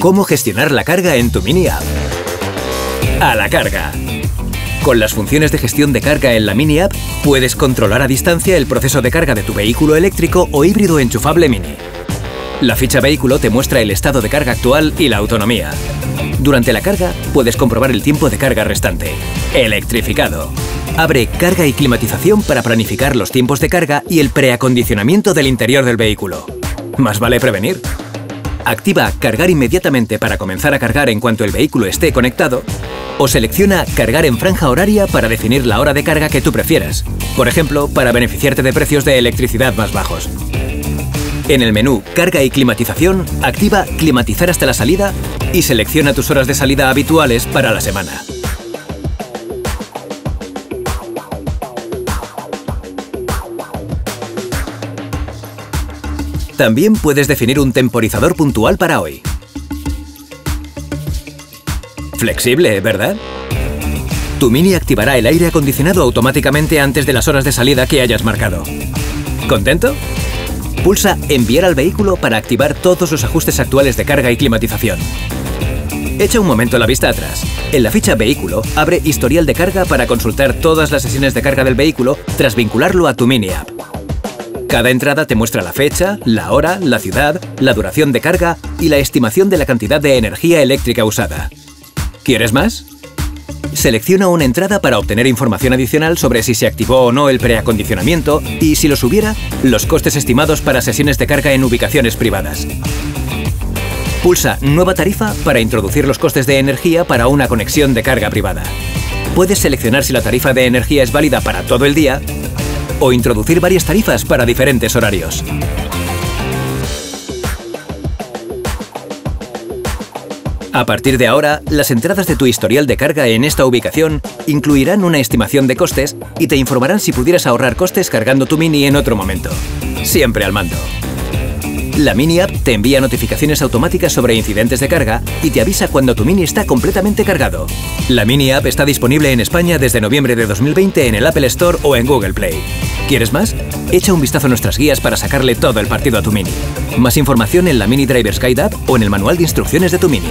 ¿Cómo gestionar la carga en tu mini app? A la carga. Con las funciones de gestión de carga en la mini app, puedes controlar a distancia el proceso de carga de tu vehículo eléctrico o híbrido enchufable mini. La ficha vehículo te muestra el estado de carga actual y la autonomía. Durante la carga, puedes comprobar el tiempo de carga restante. Electrificado. Abre carga y climatización para planificar los tiempos de carga y el preacondicionamiento del interior del vehículo. Más vale prevenir. Activa cargar inmediatamente para comenzar a cargar en cuanto el vehículo esté conectado, o selecciona cargar en franja horaria para definir la hora de carga que tú prefieras, por ejemplo, para beneficiarte de precios de electricidad más bajos. En el menú Carga y climatización, activa Climatizar hasta la salida y selecciona tus horas de salida habituales para la semana. También puedes definir un temporizador puntual para hoy. Flexible, ¿verdad? Tu Mini activará el aire acondicionado automáticamente antes de las horas de salida que hayas marcado. ¿Contento? Pulsa Enviar al vehículo para activar todos los ajustes actuales de carga y climatización. Echa un momento la vista atrás. En la ficha Vehículo, abre Historial de carga para consultar todas las sesiones de carga del vehículo tras vincularlo a tu Mini App. Cada entrada te muestra la fecha, la hora, la ciudad, la duración de carga y la estimación de la cantidad de energía eléctrica usada. ¿Quieres más? Selecciona una entrada para obtener información adicional sobre si se activó o no el preacondicionamiento y, si los hubiera, los costes estimados para sesiones de carga en ubicaciones privadas. Pulsa Nueva tarifa para introducir los costes de energía para una conexión de carga privada. Puedes seleccionar si la tarifa de energía es válida para todo el día o introducir varias tarifas para diferentes horarios. A partir de ahora, las entradas de tu historial de carga en esta ubicación incluirán una estimación de costes y te informarán si pudieras ahorrar costes cargando tu Mini en otro momento. Siempre al mando. La Mini App te envía notificaciones automáticas sobre incidentes de carga y te avisa cuando tu Mini está completamente cargado. La Mini App está disponible en España desde noviembre de 2020 en el Apple Store o en Google Play. ¿Quieres más? Echa un vistazo a nuestras guías para sacarle todo el partido a tu Mini. Más información en la Mini Driver's Guide App o en el manual de instrucciones de tu Mini.